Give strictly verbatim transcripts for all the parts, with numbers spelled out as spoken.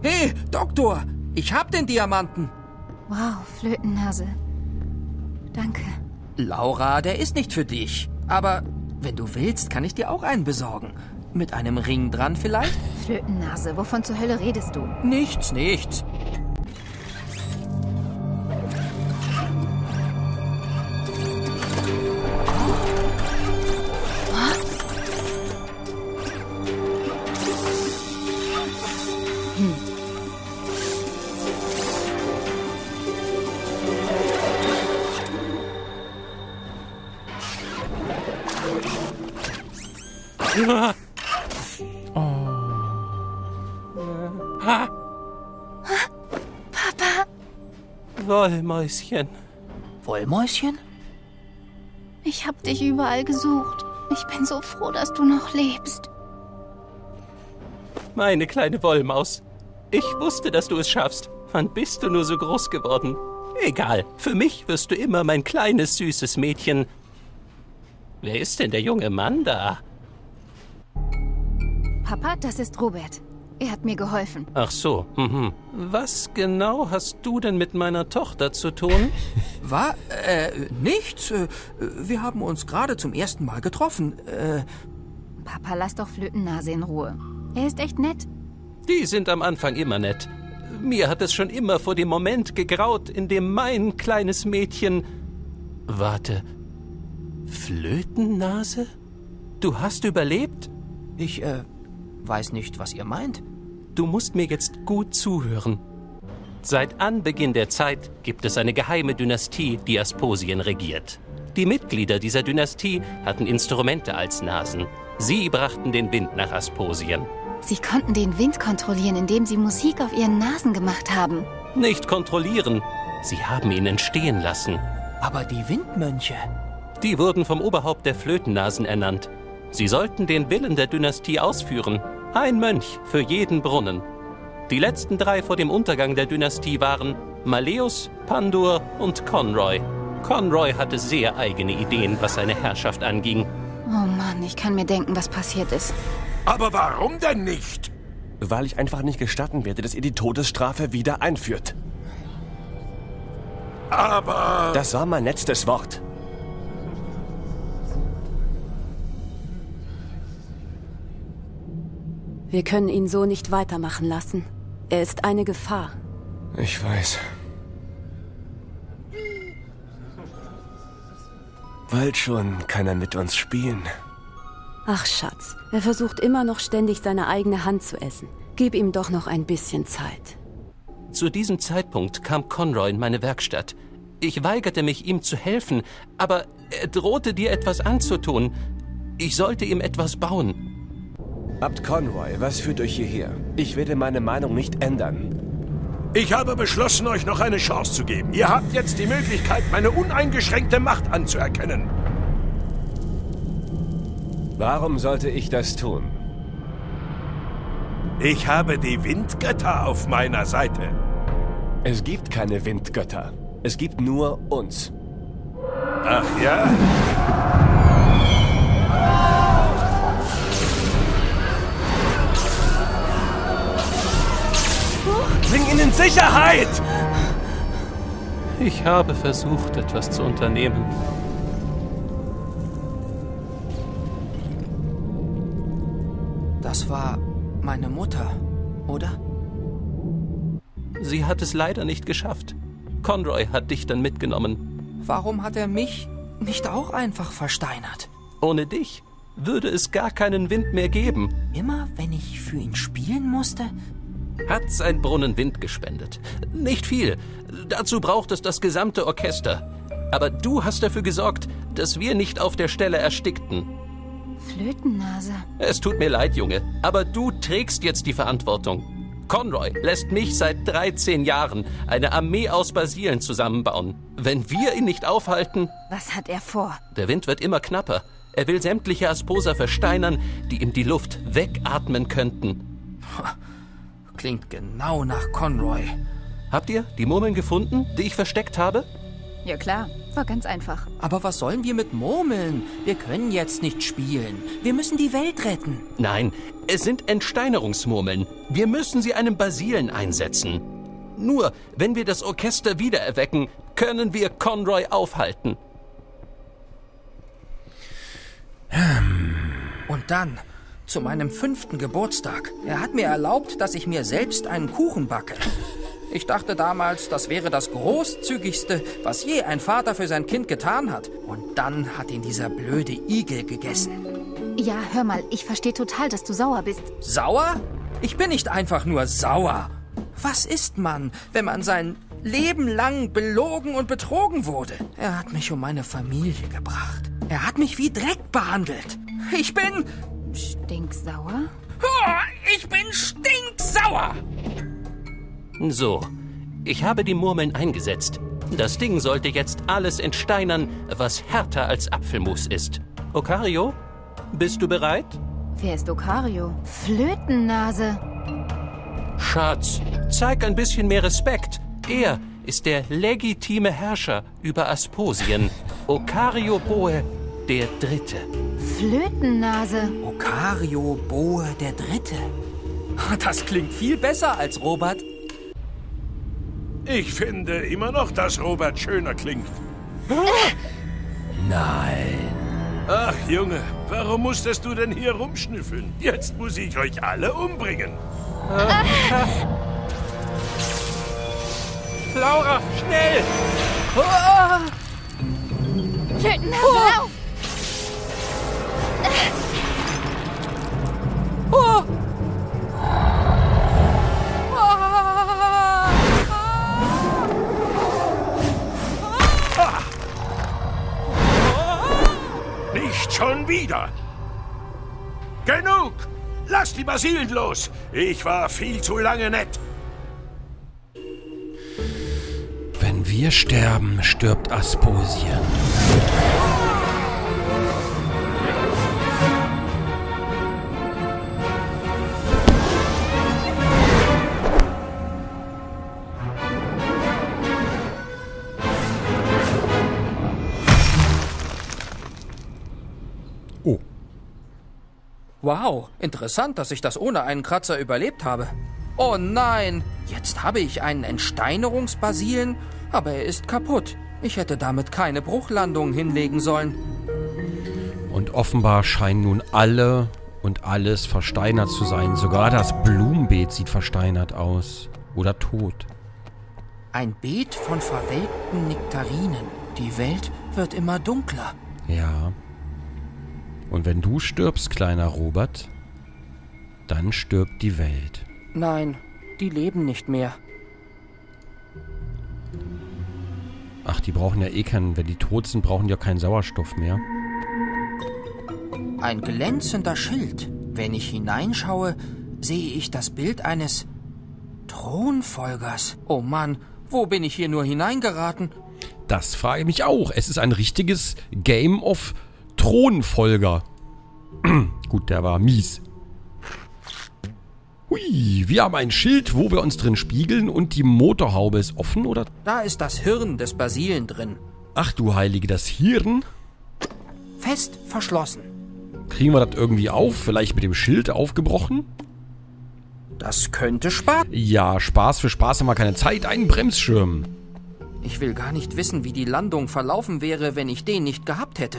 Hey, Doktor, ich hab den Diamanten. Wow, Flötennase. Danke. Laura, der ist nicht für dich. Aber wenn du willst, kann ich dir auch einen besorgen. Mit einem Ring dran vielleicht? Flötennase, wovon zur Hölle redest du? Nichts, nichts. Wollmäuschen. Wollmäuschen? Ich hab dich überall gesucht. Ich bin so froh, dass du noch lebst. Meine kleine Wollmaus. Ich wusste, dass du es schaffst. Wann bist du nur so groß geworden? Egal, für mich wirst du immer mein kleines, süßes Mädchen. Wer ist denn der junge Mann da? Papa, das ist Robert. Er hat mir geholfen. Ach so, mhm. Was genau hast du denn mit meiner Tochter zu tun? War? Äh, nichts. Wir haben uns gerade zum ersten Mal getroffen. Äh... Papa, lass doch Flötennase in Ruhe. Er ist echt nett. Die sind am Anfang immer nett. Mir hat es schon immer vor dem Moment gegraut, in dem mein kleines Mädchen... Warte. Flötennase? Du hast überlebt? Ich, äh... weiß nicht, was ihr meint. Du musst mir jetzt gut zuhören. Seit Anbeginn der Zeit gibt es eine geheime Dynastie, die Asposien regiert. Die Mitglieder dieser Dynastie hatten Instrumente als Nasen. Sie brachten den Wind nach Asposien. Sie konnten den Wind kontrollieren, indem sie Musik auf ihren Nasen gemacht haben. Nicht kontrollieren. Sie haben ihn entstehen lassen. Aber die Windmönche? Die wurden vom Oberhaupt der Flötennasen ernannt. Sie sollten den Willen der Dynastie ausführen. Ein Mönch für jeden Brunnen. Die letzten drei vor dem Untergang der Dynastie waren Maleus, Pandur und Conroy. Conroy hatte sehr eigene Ideen, was seine Herrschaft anging. Oh Mann, ich kann mir denken, was passiert ist. Aber warum denn nicht? Weil ich einfach nicht gestatten werde, dass ihr die Todesstrafe wieder einführt. Aber... Das war mein letztes Wort. Wir können ihn so nicht weitermachen lassen. Er ist eine Gefahr. Ich weiß. Bald schon kann er mit uns spielen. Ach Schatz, er versucht immer noch ständig seine eigene Hand zu essen. Gib ihm doch noch ein bisschen Zeit. Zu diesem Zeitpunkt kam Conroy in meine Werkstatt. Ich weigerte mich, ihm zu helfen, aber er drohte dir etwas anzutun. Ich sollte ihm etwas bauen. Abt Conroy, was führt euch hierher? Ich werde meine Meinung nicht ändern. Ich habe beschlossen, euch noch eine Chance zu geben. Ihr habt jetzt die Möglichkeit, meine uneingeschränkte Macht anzuerkennen. Warum sollte ich das tun? Ich habe die Windgötter auf meiner Seite. Es gibt keine Windgötter. Es gibt nur uns. Ach ja? Bring ihn in Sicherheit! Ich habe versucht, etwas zu unternehmen. Das war meine Mutter, oder? Sie hat es leider nicht geschafft. Conroy hat dich dann mitgenommen. Warum hat er mich nicht auch einfach versteinert? Ohne dich würde es gar keinen Wind mehr geben. Immer wenn ich für ihn spielen musste... Hat sein Brunnen Wind gespendet. Nicht viel. Dazu braucht es das gesamte Orchester. Aber du hast dafür gesorgt, dass wir nicht auf der Stelle erstickten. Flötennase. Es tut mir leid, Junge, aber du trägst jetzt die Verantwortung. Conroy lässt mich seit dreizehn Jahren eine Armee aus Basylen zusammenbauen. Wenn wir ihn nicht aufhalten... Was hat er vor? Der Wind wird immer knapper. Er will sämtliche Asposer versteinern, die ihm die Luft wegatmen könnten. Klingt genau nach Conroy. Habt ihr die Murmeln gefunden, die ich versteckt habe? Ja klar, war ganz einfach. Aber was sollen wir mit Murmeln? Wir können jetzt nicht spielen. Wir müssen die Welt retten. Nein, es sind Entsteinerungsmurmeln. Wir müssen sie einem Basylen einsetzen. Nur, wenn wir das Orchester wiedererwecken, können wir Conroy aufhalten. Und dann, zu meinem fünften Geburtstag. Er hat mir erlaubt, dass ich mir selbst einen Kuchen backe. Ich dachte damals, das wäre das Großzügigste, was je ein Vater für sein Kind getan hat. Und dann hat ihn dieser blöde Igel gegessen. Ja, hör mal, ich verstehe total, dass du sauer bist. Sauer? Ich bin nicht einfach nur sauer. Was ist man, wenn man sein Leben lang belogen und betrogen wurde? Er hat mich um meine Familie gebracht. Er hat mich wie Dreck behandelt. Ich bin... Stinksauer? Oh, ich bin stinksauer! So, ich habe die Murmeln eingesetzt. Das Ding sollte jetzt alles entsteinern, was härter als Apfelmus ist. Okario, bist du bereit? Wer ist Okario? Flötennase. Schatz, zeig ein bisschen mehr Respekt. Er ist der legitime Herrscher über Asposien. Okario-Boe, der Dritte. Flötennase. Okario-Boe, der Dritte. Das klingt viel besser als Robert. Ich finde immer noch, dass Robert schöner klingt. Nein. Ach, Junge, warum musstest du denn hier rumschnüffeln? Jetzt muss ich euch alle umbringen. Laura, schnell! Flötennase, lauf! Oh! Nicht schon wieder! Genug! Lass die Basylen los! Ich war viel zu lange nett! Wenn wir sterben, stirbt Asposien. Wow, interessant, dass ich das ohne einen Kratzer überlebt habe. Oh nein, jetzt habe ich einen Entsteinerungsbasylen, aber er ist kaputt. Ich hätte damit keine Bruchlandung hinlegen sollen. Und offenbar scheinen nun alle und alles versteinert zu sein. Sogar das Blumenbeet sieht versteinert aus. Oder tot. Ein Beet von verwelkten Nektarinen. Die Welt wird immer dunkler. Ja. Und wenn du stirbst, kleiner Robert, dann stirbt die Welt. Nein, die leben nicht mehr. Ach, die brauchen ja eh keinen... Wenn die tot sind, brauchen die ja keinen Sauerstoff mehr. Ein glänzender Schild. Wenn ich hineinschaue, sehe ich das Bild eines Thronfolgers. Oh Mann, wo bin ich hier nur hineingeraten? Das frage ich mich auch. Es ist ein richtiges Game of... Thronfolger. Gut, der war mies. Hui, wir haben ein Schild, wo wir uns drin spiegeln und die Motorhaube ist offen, oder? Da ist das Hirn des Basylen drin. Ach du Heilige, das Hirn? Fest verschlossen. Kriegen wir das irgendwie auf? Vielleicht mit dem Schild aufgebrochen? Das könnte Spaß. Ja, Spaß für Spaß haben wir keine Zeit. Ein Bremsschirm. Ich will gar nicht wissen, wie die Landung verlaufen wäre, wenn ich den nicht gehabt hätte.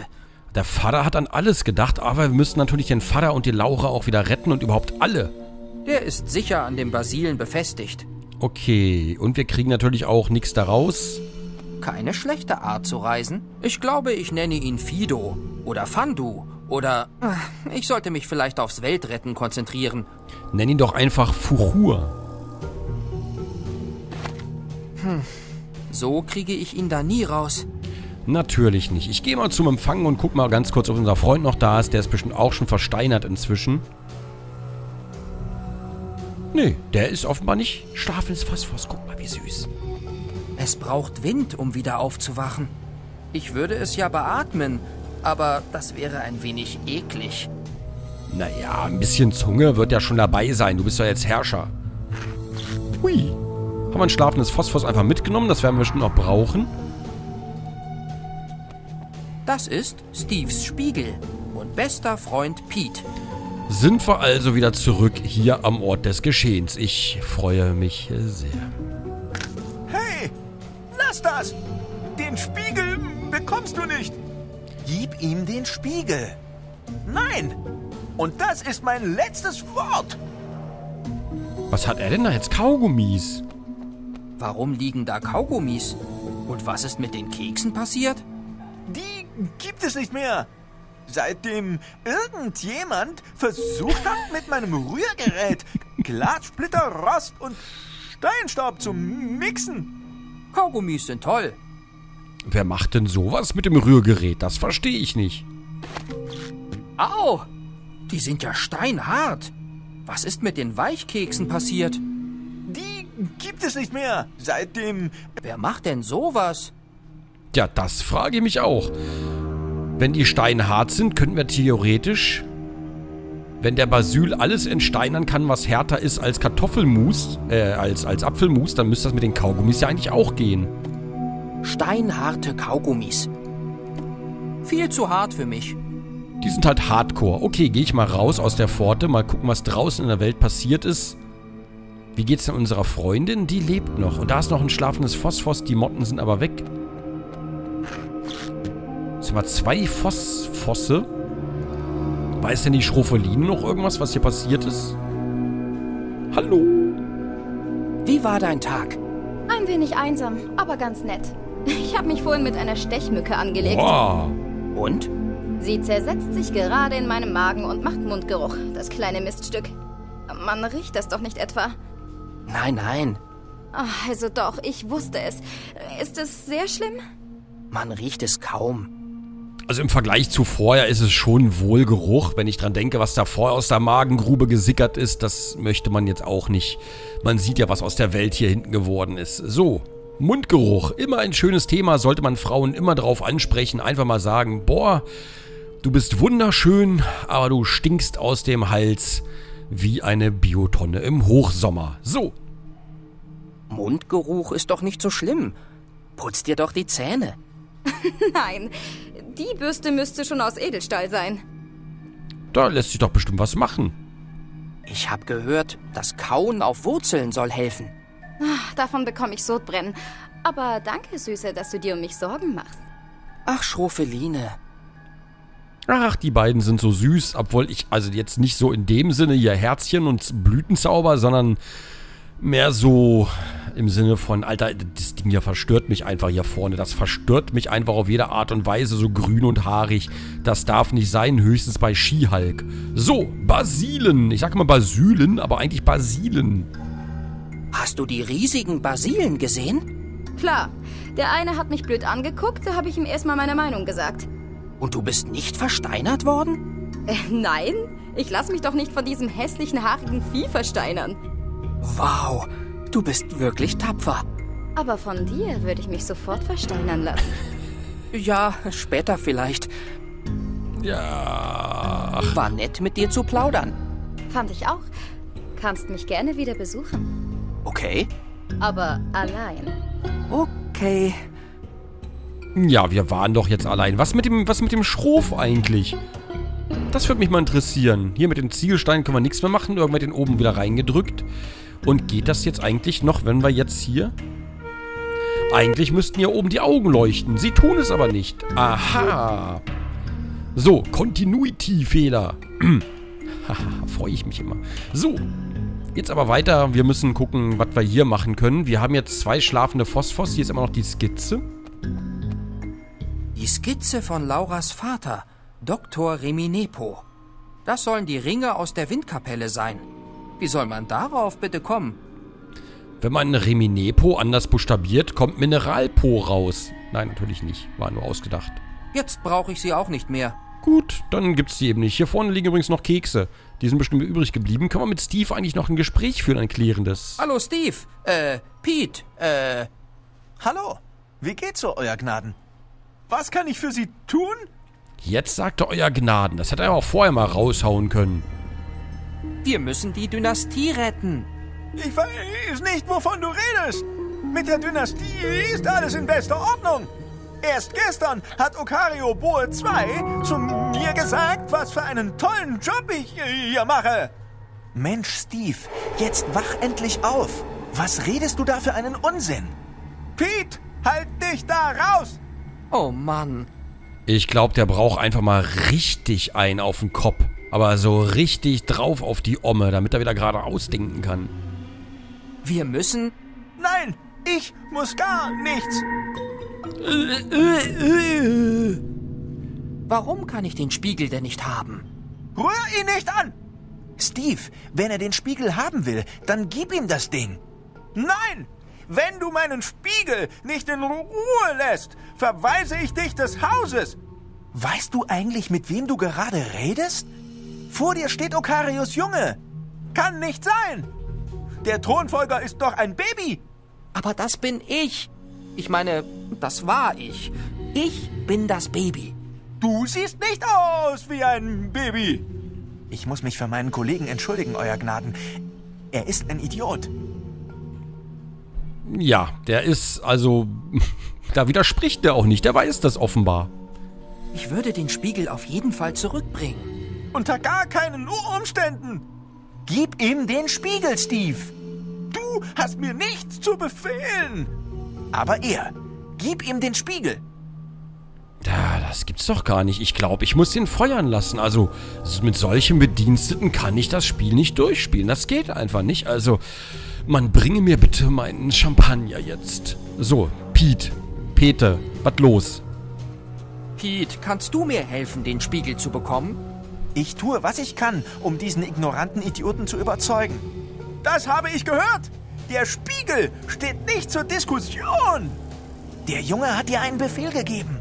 Der Vater hat an alles gedacht, aber wir müssen natürlich den Vater und die Laura auch wieder retten und überhaupt alle. Der ist sicher an dem Basylen befestigt. Okay, und wir kriegen natürlich auch nichts daraus. Keine schlechte Art zu reisen. Ich glaube, ich nenne ihn Fido oder Fandu oder... Ich sollte mich vielleicht aufs Weltretten konzentrieren. Nenn ihn doch einfach Fuchur. Hm, so kriege ich ihn da nie raus. Natürlich nicht. Ich gehe mal zum Empfang und guck mal ganz kurz, ob unser Freund noch da ist. Der ist bestimmt auch schon versteinert inzwischen. Nee, der ist offenbar nicht. Schlafendes Phosphor. Guck mal, wie süß. Es braucht Wind, um wieder aufzuwachen. Ich würde es ja beatmen, aber das wäre ein wenig eklig. Naja, ein bisschen Zunge wird ja schon dabei sein. Du bist ja jetzt Herrscher. Hui. Haben wir ein schlafendes Phosphor einfach mitgenommen? Das werden wir bestimmt noch brauchen. Das ist Steves Spiegel und bester Freund Pete. Sind wir also wieder zurück hier am Ort des Geschehens. Ich freue mich sehr. Hey, lass das! Den Spiegel bekommst du nicht. Gib ihm den Spiegel. Nein! Und das ist mein letztes Wort. Was hat er denn da jetzt? Kaugummis. Warum liegen da Kaugummis? Und was ist mit den Keksen passiert? Die gibt es nicht mehr. Seitdem irgendjemand versucht hat, mit meinem Rührgerät Glassplitter, Rost und Steinstaub zu mixen. Kaugummis sind toll. Wer macht denn sowas mit dem Rührgerät? Das verstehe ich nicht. Au! Die sind ja steinhart. Was ist mit den Weichkeksen passiert? Die gibt es nicht mehr. Seitdem... Wer macht denn sowas? Ja, das frage ich mich auch. Wenn die steinhart sind, könnten wir theoretisch... Wenn der Basyl alles entsteinern kann, was härter ist als Kartoffelmus, äh, als, als Apfelmus, dann müsste das mit den Kaugummis ja eigentlich auch gehen. Steinharte Kaugummis. Viel zu hart für mich. Die sind halt hardcore. Okay, gehe ich mal raus aus der Pforte, mal gucken, was draußen in der Welt passiert ist. Wie geht's denn unserer Freundin? Die lebt noch. Und da ist noch ein schlafendes Phosphos, die Motten sind aber weg. Jetzt haben wir zwei Phosphosse. Weiß denn die Schrofeline noch irgendwas, was hier passiert ist? Hallo. Wie war dein Tag? Ein wenig einsam, aber ganz nett. Ich habe mich vorhin mit einer Stechmücke angelegt. Wow. Und? Sie zersetzt sich gerade in meinem Magen und macht Mundgeruch, das kleine Miststück. Man riecht das doch nicht etwa. Nein, nein. Ach, also doch, ich wusste es. Ist es sehr schlimm? Man riecht es kaum. Also im Vergleich zu vorher ist es schon Wohlgeruch. Wenn ich dran denke, was da vorher aus der Magengrube gesickert ist, das möchte man jetzt auch nicht. Man sieht ja, was aus der Welt hier hinten geworden ist. So, Mundgeruch. Immer ein schönes Thema, sollte man Frauen immer drauf ansprechen. Einfach mal sagen, boah, du bist wunderschön, aber du stinkst aus dem Hals wie eine Biotonne im Hochsommer. So. Mundgeruch ist doch nicht so schlimm. Putz dir doch die Zähne. Nein, die Bürste müsste schon aus Edelstahl sein. Da lässt sich doch bestimmt was machen. Ich habe gehört, das Kauen auf Wurzeln soll helfen. Ach, davon bekomme ich Sodbrennen. Aber danke, Süße, dass du dir um mich Sorgen machst. Ach, Schrofeline. Ach, die beiden sind so süß, obwohl ich also jetzt nicht so in dem Sinne ihr Herzchen und Blütenzauber, sondern mehr so im Sinne von, Alter, das Ding hier verstört mich einfach hier vorne. Das verstört mich einfach auf jede Art und Weise, so grün und haarig. Das darf nicht sein, höchstens bei Skihulk. So, Basylen. Ich sag mal Basylen, aber eigentlich Basylen. Hast du die riesigen Basylen gesehen? Klar. Der eine hat mich blöd angeguckt, da habe ich ihm erstmal meine Meinung gesagt. Und du bist nicht versteinert worden? Äh, nein, ich lasse mich doch nicht von diesem hässlichen, haarigen Vieh versteinern. Wow, du bist wirklich tapfer. Aber von dir würde ich mich sofort versteinern lassen. Ja, später vielleicht. Ja. War nett, mit dir zu plaudern. Fand ich auch. Kannst mich gerne wieder besuchen. Okay. Aber allein. Okay. Ja, wir waren doch jetzt allein. Was mit dem, was mit dem Schrof eigentlich? Das würde mich mal interessieren. Hier mit den Ziegelsteinen können wir nichts mehr machen. Irgendwann den oben wieder reingedrückt. Und geht das jetzt eigentlich noch, wenn wir jetzt hier... Eigentlich müssten hier oben die Augen leuchten. Sie tun es aber nicht. Aha. So, Continuity-Fehler. Haha, freue ich mich immer. So, jetzt aber weiter. Wir müssen gucken, was wir hier machen können. Wir haben jetzt zwei schlafende Phosphos. Hier ist immer noch die Skizze. Die Skizze von Lauras Vater, Doktor Reminepo. Das sollen die Ringe aus der Windkapelle sein. Wie soll man darauf bitte kommen? Wenn man Reminepo anders buchstabiert, kommt Mineralpo raus. Nein, natürlich nicht. War nur ausgedacht. Jetzt brauche ich sie auch nicht mehr. Gut, dann gibt's die eben nicht. Hier vorne liegen übrigens noch Kekse. Die sind bestimmt übrig geblieben. Kann man mit Steve eigentlich noch ein Gespräch führen, ein klärendes? Hallo Steve, äh, Pete, äh... Hallo, wie geht's so, euer Gnaden? Was kann ich für Sie tun? Jetzt sagt er euer Gnaden. Das hätte er auch vorher mal raushauen können. Wir müssen die Dynastie retten. Ich weiß nicht, wovon du redest. Mit der Dynastie ist alles in bester Ordnung. Erst gestern hat Okario-Boe zwei zu mir gesagt, was für einen tollen Job ich hier mache. Mensch, Steve, jetzt wach endlich auf. Was redest du da für einen Unsinn? Pete, halt dich da raus! Oh Mann. Ich glaube, der braucht einfach mal richtig einen auf den Kopf. Aber so richtig drauf auf die Omme, damit er wieder geradeaus denken kann. Wir müssen... Nein, ich muss gar nichts. Warum kann ich den Spiegel denn nicht haben? Rühr ihn nicht an! Steve, wenn er den Spiegel haben will, dann gib ihm das Ding. Nein! Wenn du meinen Spiegel nicht in Ruhe lässt, verweise ich dich des Hauses. Weißt du eigentlich, mit wem du gerade redest? Vor dir steht Okarios Junge. Kann nicht sein. Der Thronfolger ist doch ein Baby. Aber das bin ich. Ich meine, das war ich. Ich bin das Baby. Du siehst nicht aus wie ein Baby. Ich muss mich für meinen Kollegen entschuldigen, Euer Gnaden. Er ist ein Idiot. Ja, der ist, also, da widerspricht der auch nicht. Der weiß das offenbar. Ich würde den Spiegel auf jeden Fall zurückbringen. Unter gar keinen Umständen. Gib ihm den Spiegel, Steve. Du hast mir nichts zu befehlen. Aber er, gib ihm den Spiegel. Da, das gibt's doch gar nicht. Ich glaube, ich muss den feuern lassen. Also, mit solchen Bediensteten kann ich das Spiel nicht durchspielen. Das geht einfach nicht. Also, man bringe mir bitte meinen Champagner jetzt. So, Pete, Pete, was los? Pete, kannst du mir helfen, den Spiegel zu bekommen? Ich tue, was ich kann, um diesen ignoranten Idioten zu überzeugen. Das habe ich gehört. Der Spiegel steht nicht zur Diskussion. Der Junge hat dir einen Befehl gegeben.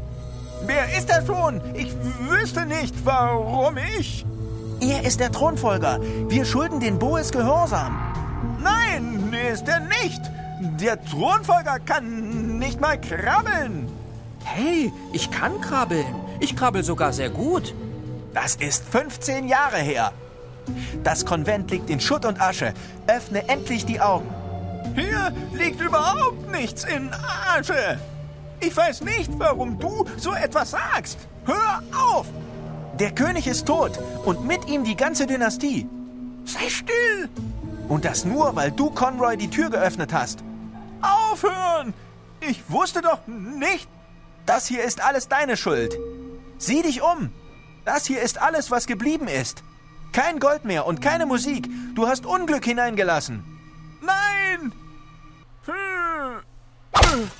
Wer ist der Sohn? Ich wüsste nicht, warum ich... Er ist der Thronfolger. Wir schulden den Boes Gehorsam. Nein, ist er nicht. Der Thronfolger kann nicht mal krabbeln. Hey, ich kann krabbeln. Ich krabbel sogar sehr gut. Das ist fünfzehn Jahre her. Das Konvent liegt in Schutt und Asche. Öffne endlich die Augen. Hier liegt überhaupt nichts in Asche. Ich weiß nicht, warum du so etwas sagst. Hör auf! Der König ist tot und mit ihm die ganze Dynastie. Sei still! Und das nur, weil du, Conroy, die Tür geöffnet hast. Aufhören! Ich wusste doch nicht. Das hier ist alles deine Schuld. Sieh dich um. Das hier ist alles, was geblieben ist. Kein Gold mehr und keine Musik. Du hast Unglück hineingelassen. Nein! Hm.